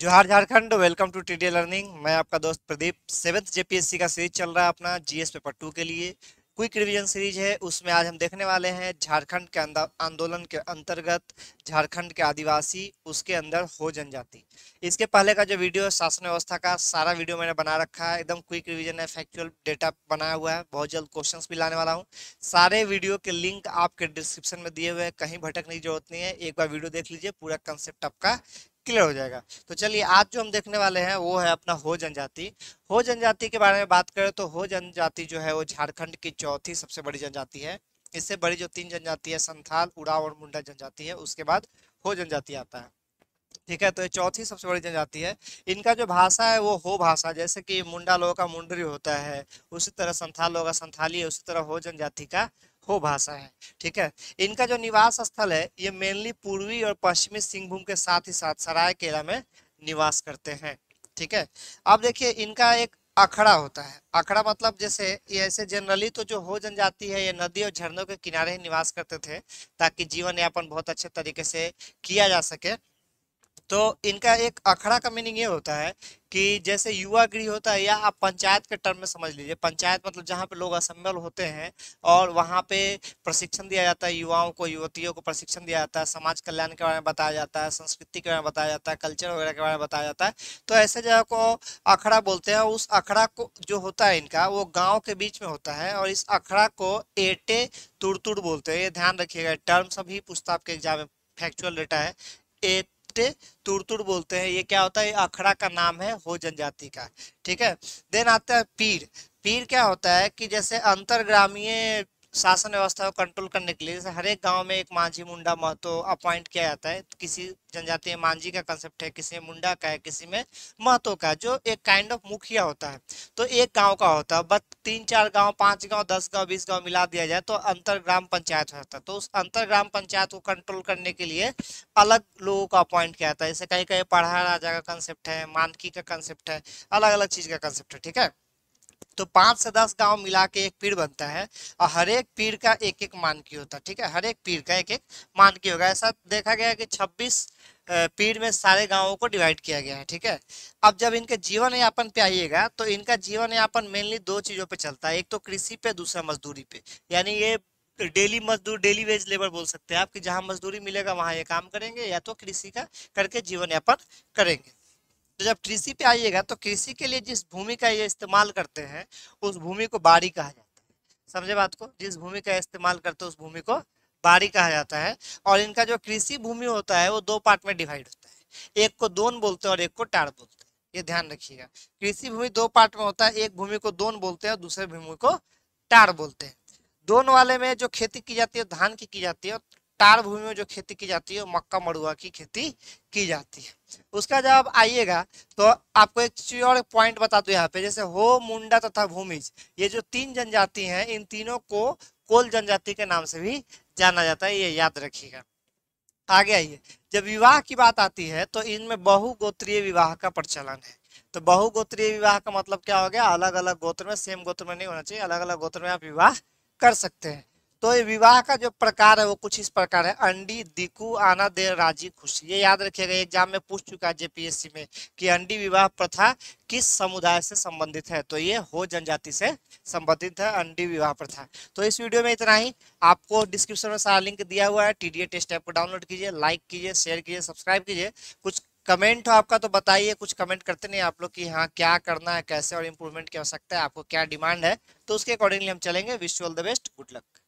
जोहार Jharkhand, welcome to TD learning. मैं आपका दोस्त प्रदीप सेवन्थ जेपीएससी का सीरीज चल रहा है अपना जीएस पेपर 2 के लिए क्विक रिवीजन सीरीज है। उसमें आज हम देखने वाले हैं झारखंड के आंदोलन के अंतर्गत झारखंड के आदिवासी, उसके अंदर हो जनजाति। इसके पहले का जो वीडियो शासन व्यवस्था का सारा वीडियो मैंने बना रखा है, एकदम क्विक रिवीजन है, फैक्चुअल डेटा बनाया हुआ है। बहुत जल्द क्वेश्चंस भी लाने वाला हूँ। सारे वीडियो के लिंक आपके डिस्क्रिप्शन में दिए हुए हैं, कहीं भटकने की जरूरत नहीं है। एक बार वीडियो देख लीजिए, पूरा कंसेप्ट आपका क्लियर हो जाएगा। तो चलिए, आज जो हम देखने वाले हैं वो है अपना हो जनजाति। हो जनजाति के बारे में बात करें तो हो जनजाति जो है वो झारखंड की चौथी सबसे बड़ी जनजाति है। इससे बड़ी जो 3 जनजाति है, संथाल, उड़ाव और मुंडा जनजाति है, उसके बाद हो जनजाति आता है। ठीक है, तो ये चौथी सबसे बड़ी जनजाति है। इनका जो भाषा है वो हो भाषा, जैसे कि मुंडा लोगों का मुंडरी होता है, उसी तरह संथाल लोगों का संथाली है, उसी तरह हो जनजाति का हो भाषा है। ठीक है, इनका जो निवास स्थल है ये मेनली पूर्वी और पश्चिमी सिंहभूम के साथ ही साथ सरायकेला में निवास करते हैं। ठीक है, अब देखिए इनका एक अखड़ा होता है। अखड़ा मतलब जैसे ये ऐसे जनरली तो जो हो जनजाति है ये नदी और झरनों के किनारे ही निवास करते थे, ताकि जीवन यापन बहुत अच्छे तरीके से किया जा सके। तो इनका एक अखड़ा का मीनिंग ये होता है कि जैसे युवा गृह होता है, या आप पंचायत के टर्म में समझ लीजिए। पंचायत मतलब जहाँ पे लोग असेंबल होते हैं और वहाँ पे प्रशिक्षण दिया जाता है, युवाओं को युवतियों को प्रशिक्षण दिया जाता है, समाज कल्याण के बारे में बताया जाता है, संस्कृति के बारे में बताया जाता है, कल्चर वगैरह के बारे में बताया जाता है। तो ऐसे जगह को अखड़ा बोलते हैं। उस अखड़ा को जो होता है इनका, वो गाँव के बीच में होता है, और इस अखड़ा को एटे तुरतुर बोलते हैं। ये ध्यान रखिएगा, टर्म सभी पूछता आपके एग्जाम में, फैक्चुअल डेटा है। एटे तुरतुर बोलते हैं, ये क्या होता है? अखड़ा का नाम है हो जनजाति का। ठीक है, देन आता है पीर। पीर क्या होता है कि जैसे अंतरग्रामीय शासन व्यवस्था को कंट्रोल करने के लिए जैसे हर एक गांव में एक मांझी, मुंडा, महतो अपॉइंट किया जाता है। किसी जनजाति में मांझी का कंसेप्ट है, किसी में मुंडा का है, किसी में महतो का, जो एक काइंड ऑफ मुखिया होता है। तो एक गांव का होता है, बट 3-4 गांव, 5 गांव, 10 गांव, 20 गांव मिला दिया जाए तो अंतरग्राम पंचायत हो जाता है। तो उस अंतरग्राम पंचायत को कंट्रोल करने के लिए अलग लोगों को अपॉइंट किया जाता है। जैसे कहीं कहीं पढ़ा राजा का कंसेप्ट है, मानकी का कंसेप्ट है, अलग अलग चीज का कंसेप्ट है। ठीक है, तो 5 से 10 गांव मिला के एक पीर बनता है, और हर एक पीर का एक मानकी होता है। ठीक है, हर एक पीर का एक मानकी होगा। ऐसा देखा गया है कि 26 पीर में सारे गांवों को डिवाइड किया गया है। ठीक है, अब जब इनके जीवन यापन पे आइएगा तो इनका जीवन यापन मेनली 2 चीजों पे चलता है, एक तो कृषि पे, दूसरा मजदूरी पे। यानी ये डेली मजदूर, डेली वेज लेबर बोल सकते हैं आपकी, जहाँ मजदूरी मिलेगा वहाँ ये काम करेंगे, या तो कृषि का करके जीवन यापन करेंगे। तो जब कृषि पे आइएगा तो कृषि के लिए जिस भूमि का ये इस्तेमाल करते हैं उस भूमि को बाड़ी कहा जाता है। समझे बात को? जिस भूमि का इस्तेमाल करते हैं उस भूमि को बाड़ी कहा जाता है। और इनका जो कृषि भूमि होता है वो 2 पार्ट में डिवाइड होता है, एक को दोन बोलते हैं और एक को टार बोलते हैं। ये ध्यान रखिएगा, कृषि भूमि 2 पार्ट में होता है, एक भूमि को दोन बोलते हैं और दूसरे भूमि को टार बोलते हैं। दोन वाले में जो खेती की जाती है धान की जाती है, और टार भूमि में जो खेती की जाती है मक्का मड़ुआ की खेती की जाती है। उसका जब आप आइएगा तो आपको एक चीज और पॉइंट बता दूं यहाँ पे, जैसे हो, मुंडा तथा भूमिज, ये जो 3 जनजाति हैं इन तीनों को कोल जनजाति के नाम से भी जाना जाता है, ये याद रखिएगा। आगे आइए, जब विवाह की बात आती है तो इनमें बहुगोत्रीय विवाह का प्रचलन है। तो बहुगोत्रीय विवाह का मतलब क्या हो गया? अलग अलग गोत्र में, सेम गोत्र में नहीं होना चाहिए, अलग अलग गोत्र में आप विवाह कर सकते हैं। तो ये विवाह का जो प्रकार है वो कुछ इस प्रकार है, अंडी, दिकू, आना, देर, राजी, खुशी। ये याद रखिएगा, एग्जाम में पूछ चुका है जेपीएससी में कि अंडी विवाह प्रथा किस समुदाय से संबंधित है, तो ये हो जनजाति से संबंधित है अंडी विवाह प्रथा। तो इस वीडियो में इतना ही। आपको डिस्क्रिप्शन में सारा लिंक दिया हुआ है। टीडीए टेस्ट ऐप को डाउनलोड कीजिए, लाइक कीजिए, शेयर कीजिए, सब्सक्राइब कीजिए। कुछ कमेंट हो आपका तो बताइए, कुछ कमेंट करते नहीं आप लोग कि हाँ क्या करना है, कैसे और इम्प्रूवमेंट की आवश्यकता है, आपको क्या डिमांड है, तो उसके अकॉर्डिंगली हम चलेंगे। Wish you all the best, good luck.